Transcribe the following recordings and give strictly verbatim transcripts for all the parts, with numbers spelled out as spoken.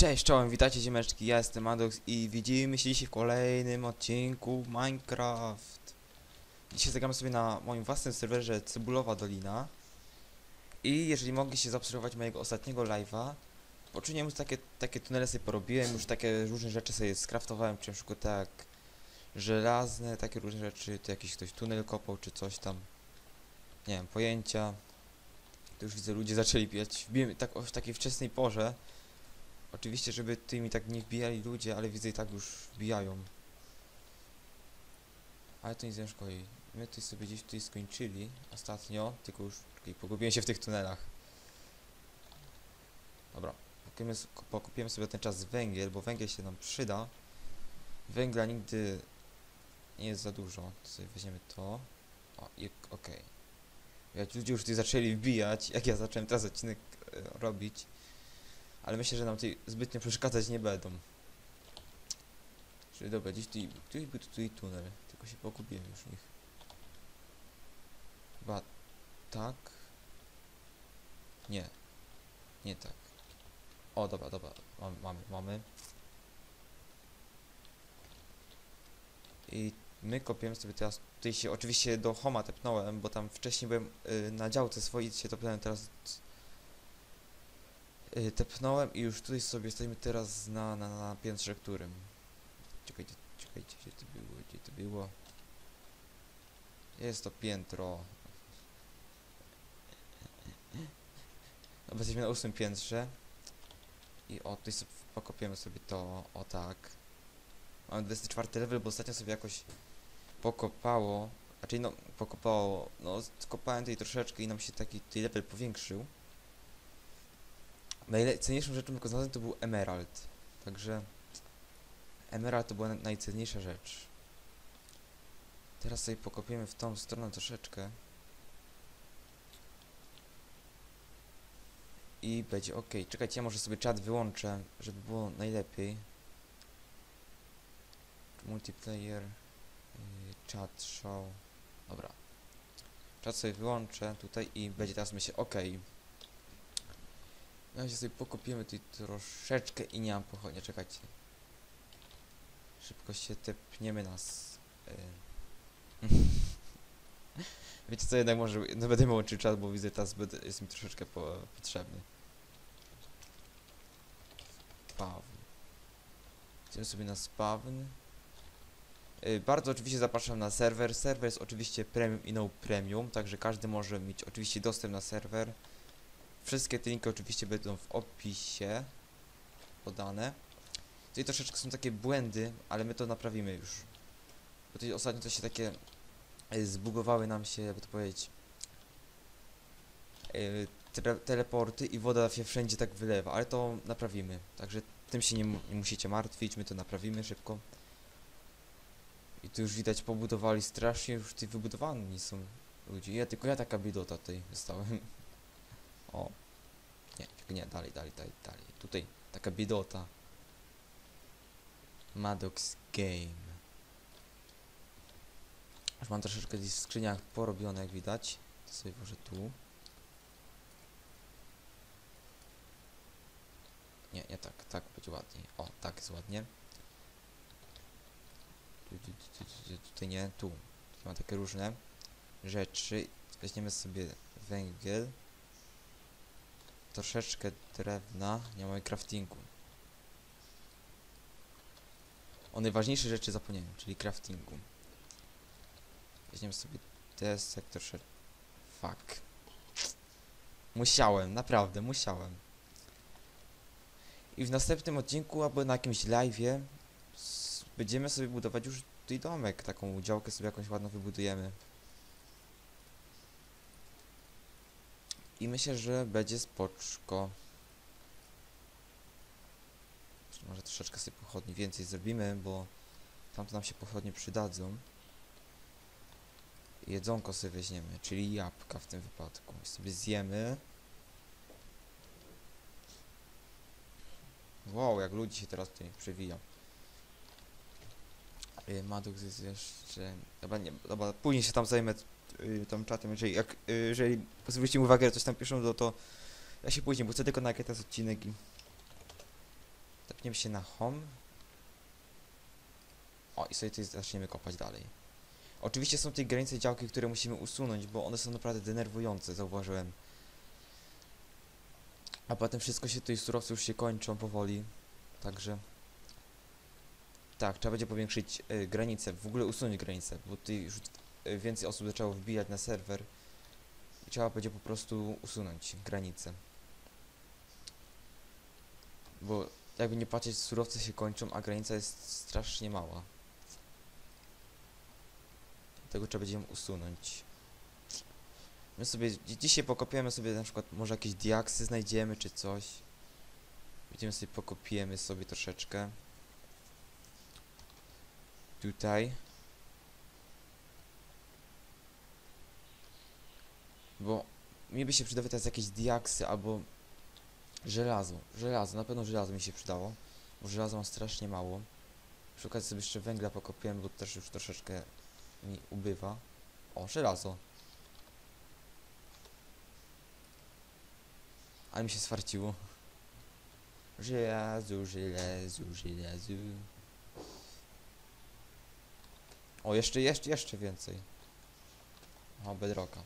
Cześć, czołem, witajcie ziemeczki, ja jestem Madox i widzimy się dzisiaj w kolejnym odcinku Minecraft. Dzisiaj zagramy sobie na moim własnym serwerze Cebulowa Dolina. I jeżeli mogliście zaobserwować mojego ostatniego live'a, poczyniłem już takie, takie tunele sobie porobiłem, już takie różne rzeczy sobie skraftowałem, czy na przykład tak żelazne, takie różne rzeczy, to jakiś ktoś tunel kopał, czy coś tam, nie wiem, pojęcia. Tu już widzę, ludzie zaczęli bijać, wbijemy tak o takiej wczesnej porze. Oczywiście, żeby tymi tak nie wbijali ludzie, ale widzę i tak już wbijają. Ale to nic nie szkodzi. My tutaj sobie gdzieś tutaj skończyli ostatnio, tylko już pogubiłem się w tych tunelach. Dobra, pokupimy sobie ten czas węgiel, bo węgiel się nam przyda. Węgla nigdy nie jest za dużo. To sobie weźmiemy to. O, i okej. Jak ludzie już tutaj zaczęli wbijać, jak ja zacząłem teraz odcinek e, robić. Ale myślę, że nam tutaj zbytnio przeszkadzać nie będą. Czyli dobra, gdzieś tutaj, tutaj był tutaj tunel, tylko się pogubiłem już w nich. Chyba tak. Nie. Nie tak. O, dobra, dobra. Mamy, mamy, mamy. I my kopiemy sobie teraz. Tutaj się oczywiście do Homa tepnąłem, bo tam wcześniej byłem yy, na działce swojej, się tepnąłem teraz. Tepnąłem i już tutaj sobie jesteśmy teraz na, na, na piętrze którym. Czekajcie, czekajcie, gdzie to było, gdzie to było. Jest to piętro. Dobra, jesteśmy na ósmym piętrze. I o, tutaj sobie pokopiemy sobie to, o tak. Mamy dwudziesty czwarty level, bo ostatnio sobie jakoś pokopało. Raczej no, pokopało, no skopałem tutaj troszeczkę i nam się taki tutaj level powiększył. Najcenniejszą rzeczą, jaką znalazłem, to był emerald. Także emerald to była najcenniejsza rzecz. Teraz sobie pokopiemy w tą stronę troszeczkę. I będzie ok. Czekajcie, ja może sobie czat wyłączę, żeby było najlepiej. Multiplayer, czat show. Dobra. Czat sobie wyłączę tutaj i będzie teraz mi się ok. Na razie sobie pokopiemy tutaj troszeczkę i nie mam pochodnia, czekajcie. Szybko się tepniemy nas. Yy. Wiecie co, jednak może no będę łączył czas, bo widzę teraz jest mi troszeczkę po, potrzebny. Spawn. Idziemy sobie na spawn. Yy, bardzo oczywiście zapraszam na serwer. Serwer jest oczywiście premium i no premium, także każdy może mieć oczywiście dostęp na serwer. Wszystkie te linki oczywiście będą w opisie podane. Tutaj troszeczkę są takie błędy, ale my to naprawimy już. Bo tutaj ostatnio to się takie y, zbugowały nam się, jakby to powiedzieć, y, tre, teleporty i woda się wszędzie tak wylewa, ale to naprawimy. Także tym się nie, nie musicie martwić, my to naprawimy szybko. I tu już widać pobudowali strasznie, już tutaj wybudowani są ludzie. Ja tylko ja taka bidota tutaj zostałem. O, nie, nie, dalej, dalej, dalej, dalej. Tutaj taka biedota. Madox Game. Już mam troszeczkę w skrzyniach porobione, jak widać. To sobie włożę tu. Nie, nie tak, tak będzie ładniej. O, tak jest ładnie. Tu, tu, tu, tu, tu, tutaj nie, tu. Tutaj mam takie różne rzeczy. Weźmiemy sobie węgiel. Troszeczkę drewna, nie mamy craftingu. O najważniejsze rzeczy zapomniałem, czyli craftingu. Weźmiemy sobie desek troszeczkę. Fuck. Musiałem, naprawdę musiałem. I w następnym odcinku, albo na jakimś live'ie będziemy sobie budować już tutaj domek. Taką działkę sobie jakąś ładną wybudujemy. I myślę, że będzie spoczko. Może troszeczkę sobie pochodni więcej zrobimy, bo tamto nam się pochodnie przydadzą. Jedzonko sobie weźmiemy, czyli jabłka w tym wypadku. I sobie zjemy. Wow, jak ludzi się teraz tutaj przewija. Madox jest jeszcze... Dobra, nie, dobra, później się tam zajmę tam czatem, jeżeli, jak, jeżeli zwróćcie uwagę, że coś tam piszą, to, to ja się później, bo chcę tylko nagrać ten odcinek i cofniemy się na home. O, i sobie tutaj zaczniemy kopać dalej. Oczywiście są tutaj granice działki, które musimy usunąć, bo one są naprawdę denerwujące, zauważyłem. A potem wszystko się tutaj, surowce już się kończą powoli. Także... tak, trzeba będzie powiększyć y, granice, w ogóle usunąć granice, bo tutaj już y, więcej osób zaczęło wbijać na serwer. I trzeba będzie po prostu usunąć granice. Bo jakby nie patrzeć, surowce się kończą, a granica jest strasznie mała. Dlatego trzeba będzie ją usunąć. My sobie dzisiaj pokopiemy sobie na przykład, może jakieś diaksy znajdziemy czy coś. Będziemy sobie pokopiemy sobie troszeczkę. Tutaj. Bo mi by się przydały teraz jakieś diaksy albo żelazo. Żelazo, na pewno żelazo mi się przydało. Bo żelazo mam strasznie mało. Przy okazji sobie jeszcze węgla pokopiłem, bo też już troszeczkę mi ubywa. O, żelazo. Ale mi się swarciło. Żelazu, żelazu, żelazu. O, jeszcze, jeszcze, jeszcze więcej. O, bedrocka.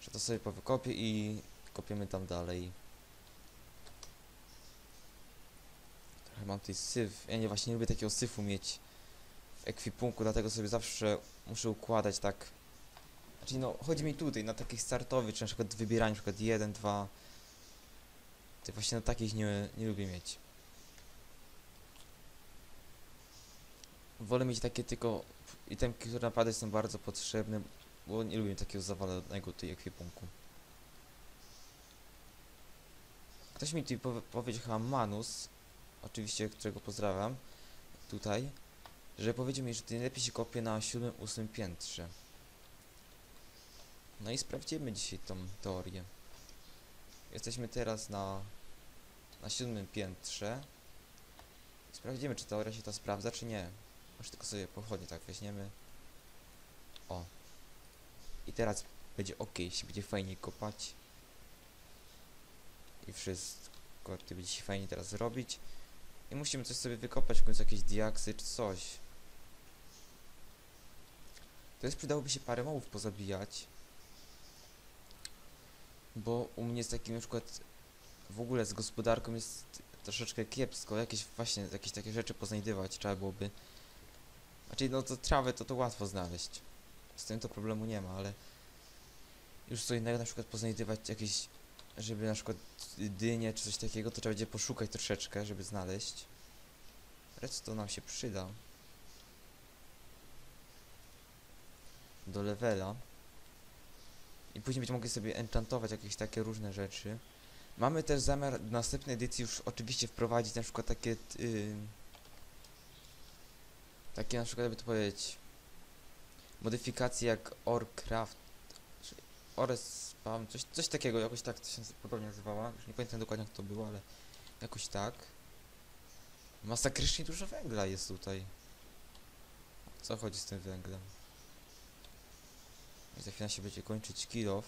Że to sobie powykopię i kopiemy tam dalej. Trochę mam tutaj syf. Ja nie, właśnie nie lubię takiego syfu mieć w ekwipunku, dlatego sobie zawsze muszę układać tak. Znaczy no, chodzi mi tutaj na takich startowych, czy na przykład wybieranie, na przykład jeden, dwa. To właśnie na takich nie, nie lubię mieć. Wolę mieć takie tylko itemki, które naprawdę są bardzo potrzebne, bo nie lubię takiego zawalonego tutaj ekwipunku. Ktoś mi tutaj powie, powiedział, chyba Manus, oczywiście, którego pozdrawiam, tutaj, że powiedział mi, że tutaj lepiej się kopie na siódmym, ósmym piętrze. No i sprawdzimy dzisiaj tą teorię. Jesteśmy teraz na, na siódmym piętrze. Sprawdzimy, czy teoria się ta sprawdza, czy nie. Może tylko sobie pochodnie tak weźmiemy. O. I teraz będzie ok, się będzie fajnie kopać. I wszystko to będzie się fajnie teraz robić. I musimy coś sobie wykopać, w końcu jakieś diaksy czy coś. To jest, przydałoby się parę mołów pozabijać. Bo u mnie z takim na przykład w ogóle z gospodarką jest troszeczkę kiepsko. Jakieś właśnie, jakieś takie rzeczy poznajdywać trzeba byłoby. Znaczy no to trawę to to łatwo znaleźć. Z tym to problemu nie ma, ale już co innego na przykład poznajdywać jakieś, żeby na przykład dynie czy coś takiego, to trzeba będzie poszukać troszeczkę, żeby znaleźć. Redstone nam się przyda. Do levela. I później będziemy mogli sobie enchantować jakieś takie różne rzeczy. Mamy też zamiar w następnej edycji już oczywiście wprowadzić na przykład takie... Yy, takie na przykład, jakby to powiedzieć, modyfikacje jak Orcraft, czy Or spam, coś, coś takiego, jakoś tak to się podobnie nazywała. Już nie pamiętam dokładnie jak to było, ale jakoś tak. Masakrycznie dużo węgla jest tutaj. Co chodzi z tym węglem? I za chwilę się będzie kończyć kill off.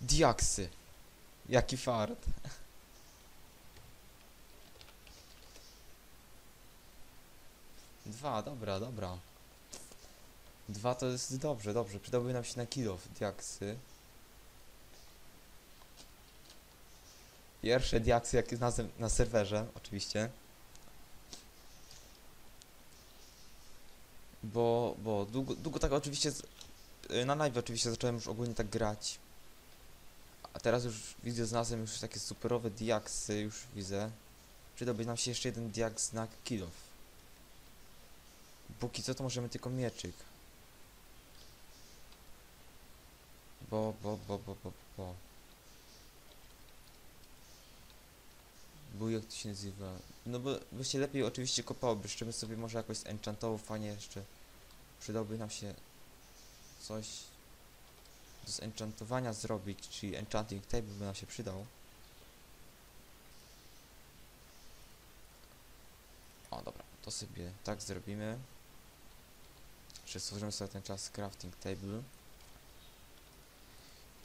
Diaksy! Jaki fart! Dwa, dobra, dobra. Dwa to jest dobrze, dobrze. Przydałby nam się na kill off diaksy. Pierwsze diaksy, jakie znalazłem na serwerze, oczywiście. Bo, bo długo, długo tak oczywiście... Z... Na live oczywiście zacząłem już ogólnie tak grać. A teraz już widzę, znalazłem już takie superowe diaksy, już widzę. Przydałby nam się jeszcze jeden diaks na kill off. Póki co to możemy tylko mieczyk. Bo, bo, bo, bo, bo, bo. Był, jak to się nazywa? No bo, by się lepiej oczywiście kopałoby, jeszcze bym sobie może jakoś enchantował fajnie jeszcze. Przydałby nam się coś do zenchantowania zrobić, czyli enchanting table by nam się przydał. O, dobra, to sobie tak zrobimy. Jeszcze stworzymy sobie ten czas crafting table.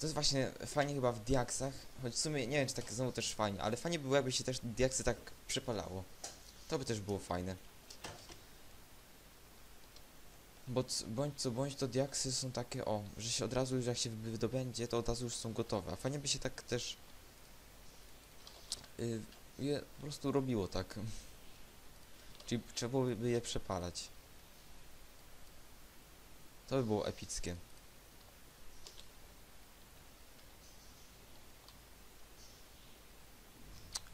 To jest właśnie fajnie chyba w diaksach, choć w sumie nie wiem, czy tak znowu też fajnie, ale fajnie by było, jakby się też diaksy tak przypalało. To by też było fajne. Bo bądź co bądź, to diaksy są takie, o, że się od razu już jak się wydobędzie, to od razu już są gotowe. A fajnie by się tak też yy, je po prostu robiło tak. Czyli trzeba byłoby je przepalać. To by było epickie.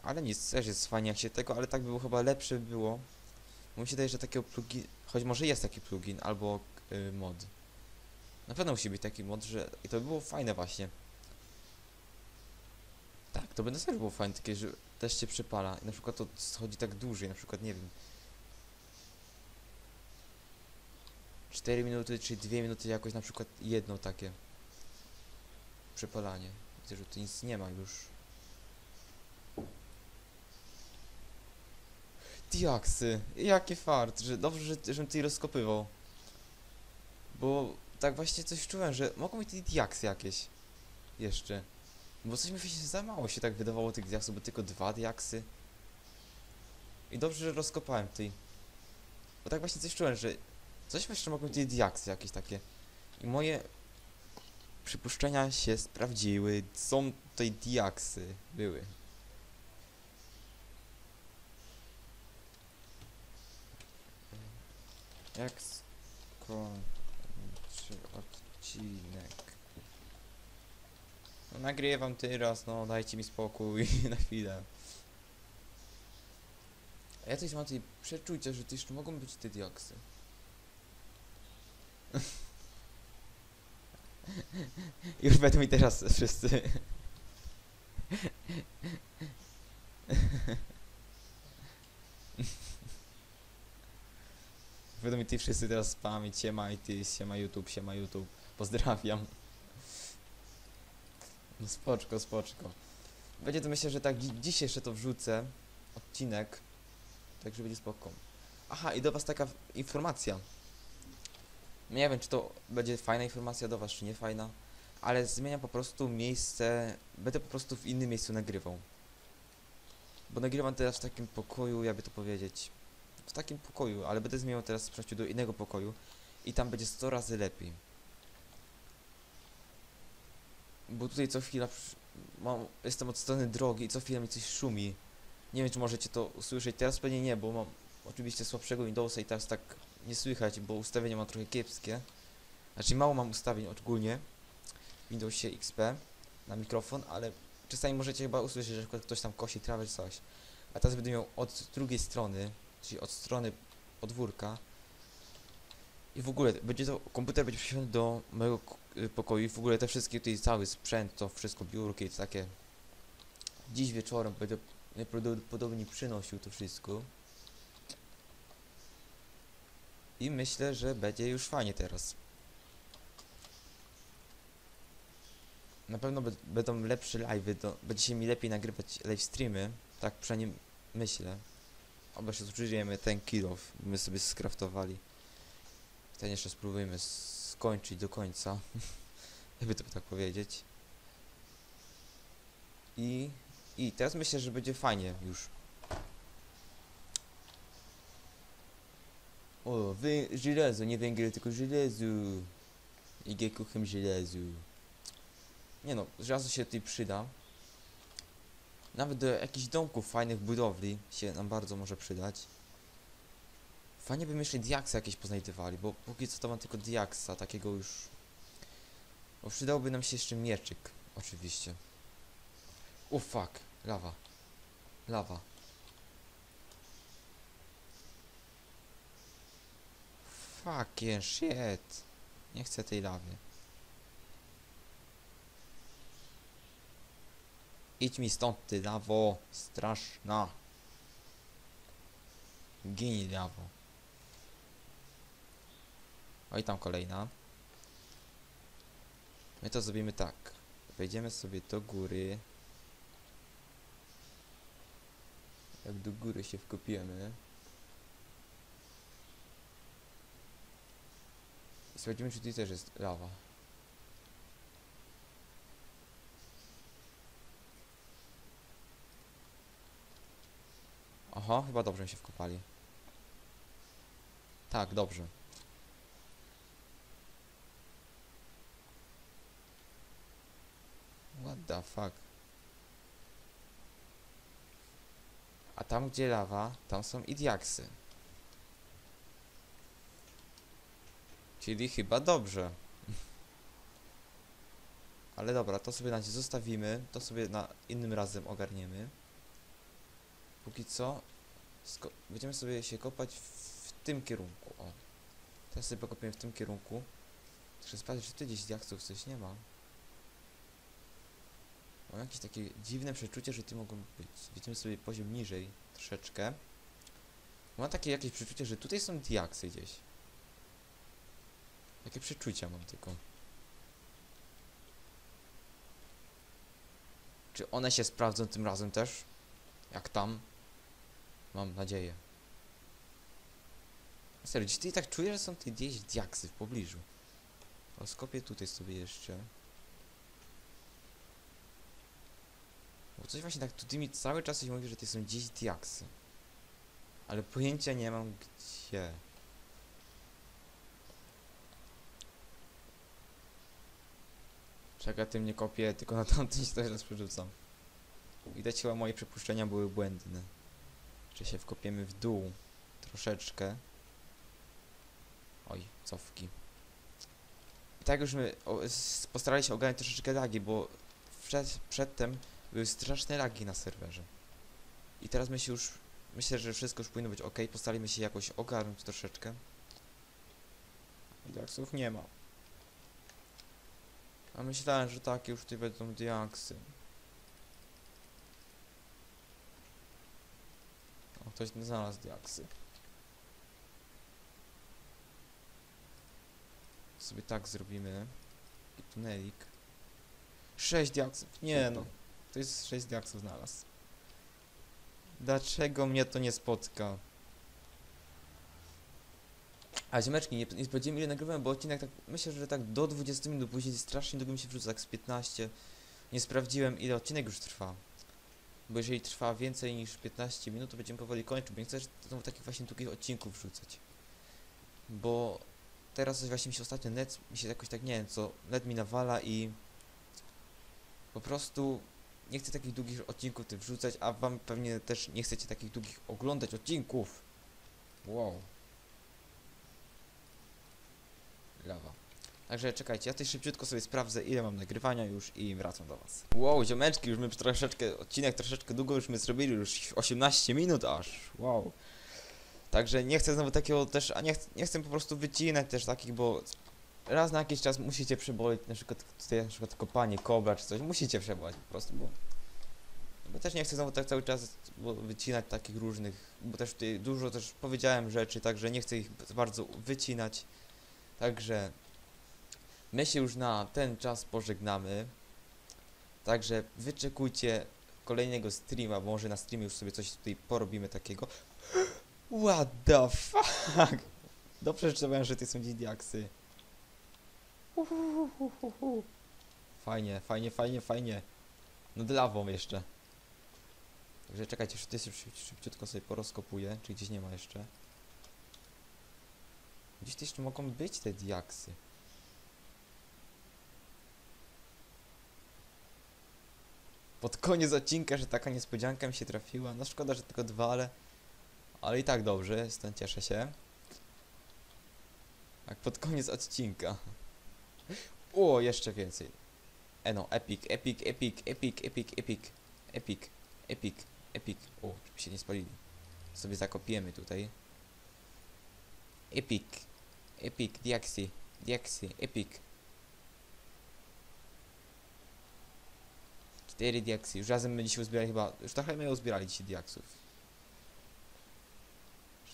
Ale nic, też jest fajnie jak się tego, ale tak by było chyba lepsze było. Bo mi się daje, że takiego plugin, choć może jest taki plugin albo yy, mod. Na pewno musi być taki mod, że i to by było fajne właśnie. Tak, to by też było fajne takie, że też się przypala. I na przykład to schodzi tak dłużej, na przykład nie wiem. cztery minuty czy dwie minuty jakoś, na przykład jedno takie przypalanie. Widzę, że tu nic nie ma już. Diaksy, jaki fart, że dobrze, że, żebym tutaj rozkopywał. Bo tak właśnie coś czułem, że mogą być te diaksy jakieś jeszcze. Bo coś mi się za mało się tak wydawało tych diaksów, bo tylko dwa diaksy. I dobrze, że rozkopałem tutaj. Bo tak właśnie coś czułem, że coś jeszcze mogą być te diaksy jakieś takie. I moje przypuszczenia się sprawdziły, są tutaj diaksy były. Jak skończy odcinek? No nagrywam teraz, no dajcie mi spokój na chwilę. A ja coś mam tutaj przeczucia, że to jeszcze mogą być te diaksy. Już będą mi teraz wszyscy. Będą mi ty wszyscy teraz spamić, siema i ty, siema YouTube, siema YouTube, pozdrawiam. No spoczko, spoczko. Będzie to, myślę, że tak dzi dzisiaj jeszcze to wrzucę, odcinek, także będzie spoko. Aha, i do was taka informacja. Nie wiem, czy to będzie fajna informacja do was, czy nie fajna, ale zmieniam po prostu miejsce, będę po prostu w innym miejscu nagrywał. Bo nagrywam teraz w takim pokoju, jakby to powiedzieć. W takim pokoju, ale będę zmieniał teraz przejściu do innego pokoju i tam będzie sto razy lepiej. Bo tutaj co chwila mam, jestem od strony drogi i co chwila mi coś szumi. Nie wiem, czy możecie to usłyszeć, teraz pewnie nie, bo mam oczywiście słabszego Windowsa i teraz tak nie słychać, bo ustawienia mam trochę kiepskie. Znaczy mało mam ustawień ogólnie w Windowsie X P na mikrofon, ale czasami możecie chyba usłyszeć, że ktoś tam kosi trawę czy coś. A teraz będę miał od drugiej strony, czyli od strony podwórka. I w ogóle będzie to, komputer będzie przeniesiony do mojego pokoju i w ogóle te wszystkie tutaj cały sprzęt, to wszystko, biurki i takie. Dziś wieczorem będę najprawdopodobniej przynosił to wszystko. I myślę, że będzie już fajnie teraz. Na pewno będą lepsze live'y, będzie się mi lepiej nagrywać live streamy, tak przynajmniej myślę. Oba się zużyjemy ten kilof, my sobie skraftowali. Ten jeszcze spróbujemy skończyć do końca. Jakby to tak powiedzieć. I, I teraz myślę, że będzie fajnie już. O, wy, żelazo, nie węgiel, tylko żelazo. I g kuchem żelazo. Nie no, żelazo się tutaj przyda. Nawet do jakichś domków fajnych, budowli się nam bardzo może przydać. Fajnie bym jeszcze diaksy jakieś poznajdywali, bo póki co to mam tylko diaksa, takiego już. Bo przydałby nam się jeszcze mieczyk, oczywiście. O fuck, lawa. Lawa. Fucking shit. Nie chcę tej lawy. Idź mi stąd, ty lawo, straszna. Gini lawo. O i tam kolejna. My to zrobimy tak. Wejdziemy sobie do góry. Jak do góry się wkopiemy. I sprawdzimy, czy tutaj też jest lawa. Oho, chyba dobrze mi się wkopali. Tak, dobrze. What the fuck? A tam gdzie lawa, tam są i diaksy. Czyli chyba dobrze. Ale dobra, to sobie na dziś zostawimy. To sobie na innym razem ogarniemy. Póki co będziemy sobie się kopać w tym kierunku. O, teraz sobie pokopiemy w tym kierunku. Muszę sprawdzić, czy tu gdzieś diaksów coś nie ma. Mam jakieś takie dziwne przeczucie, że tu mogą być. Widzimy sobie poziom niżej troszeczkę. Mam takie jakieś przeczucie, że tutaj są diaksy gdzieś. Jakie przeczucia mam tylko. Czy one się sprawdzą tym razem też? Jak tam? Mam nadzieję. Serio, czy ty i tak czujesz, że są tutaj gdzieś diaksy w pobliżu? Skopię tutaj sobie jeszcze. Bo coś właśnie tak tutaj mi cały czas się mówi, że to są gdzieś diaksy. Ale pojęcia nie mam gdzie. Czekaj, tym nie kopię, tylko na tamtym się teraz przerzucam. Widać chyba moje przypuszczenia były błędne. Czy się wkopiemy w dół troszeczkę. Oj, cofki. I tak już my postarali się ogarnąć troszeczkę lagi, bo przed, przedtem były straszne lagi na serwerze. I teraz my się już... Myślę, że wszystko już powinno być ok. Postaramy się jakoś ogarnąć troszeczkę. Diaksów nie ma. A myślałem, że takie już tutaj będą diaksy. O, ktoś nie znalazł diaksy. Sobie tak zrobimy. I tunelik. Sześć diaksów. Nie no. To jest sześć diaksów znalazł. Dlaczego mnie to nie spotka? A ziomeczki, nie, nie sprawdziłem ile nagrywałem, bo odcinek tak, myślę, że tak do dwudziestu minut, później strasznie długo mi się wrzuca, tak z piętnaście. Nie sprawdziłem ile odcinek już trwa. Bo jeżeli trwa więcej niż piętnaście minut, to będziemy powoli kończyć, bo nie chcę znowu takich właśnie długich odcinków wrzucać. Bo teraz właśnie mi się ostatnio net, mi się jakoś tak nie wiem co, net mi nawala i po prostu nie chcę takich długich odcinków tym wrzucać, a wam pewnie też nie chcecie takich długich oglądać odcinków. Wow. Lawa. Także czekajcie, ja tutaj szybciutko sobie sprawdzę ile mam nagrywania już i wracam do was. Wow, ziomeczki, już my troszeczkę, odcinek troszeczkę długo już my zrobili, już osiemnaście minut aż, wow. Także nie chcę znowu takiego też, a nie, ch nie chcę po prostu wycinać też takich, bo raz na jakiś czas musicie przebolić, na przykład tutaj na przykład kopanie kobra czy coś, musicie przebolać po prostu, bo, bo też nie chcę znowu tak cały czas bo wycinać takich różnych, bo też tutaj dużo też powiedziałem rzeczy, także nie chcę ich bardzo wycinać. Także my się już na ten czas pożegnamy. Także wyczekujcie kolejnego streama, bo może na streamie już sobie coś tutaj porobimy takiego. What the fuck? Dobrze, że powiem, że to są diaksy. Fajnie, fajnie, fajnie, fajnie. Nad lawą jeszcze. Także czekajcie, szybciutko sobie porozkopuję, czy gdzieś nie ma jeszcze. Gdzieś też mogą być te diaksy. Pod koniec odcinka, że taka niespodzianka mi się trafiła. No szkoda, że tylko dwa, ale... Ale i tak dobrze, stąd cieszę się. Tak, pod koniec odcinka. O, jeszcze więcej. E no, epic, epic, epic, epic, epic, epic, epic, epic, epic. O, żeby się nie spalili. Sobie zakopiemy tutaj. Epic, epic, diaksy, diaksy, epic. Cztery diaksy, już razem my dzisiaj uzbierali chyba, już trochę my uzbierali dzisiaj diaksów.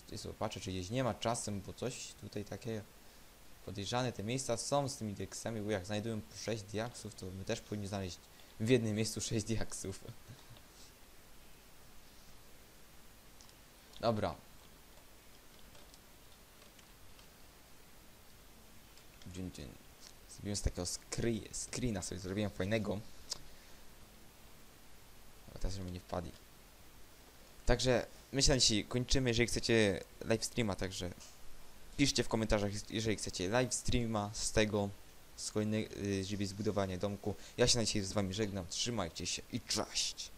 Tutaj sobie patrzę, czy gdzieś nie ma czasem, bo coś tutaj takie podejrzane te miejsca są z tymi diaksami, bo jak znajdują po sześć diaksów, to my też powinniśmy znaleźć w jednym miejscu sześć diaksów. Dobra. Dzień, dzień. Zrobiłem z takiego screen, screena sobie zrobiłem fajnego. A teraz żeby nie wpadli. Także My się kończymy, jeżeli chcecie livestreama, także piszcie w komentarzach, jeżeli chcecie livestreama z tego, z kolejnej, żeby zbudowanie domku. Ja się na dzisiaj z wami żegnam, trzymajcie się i cześć!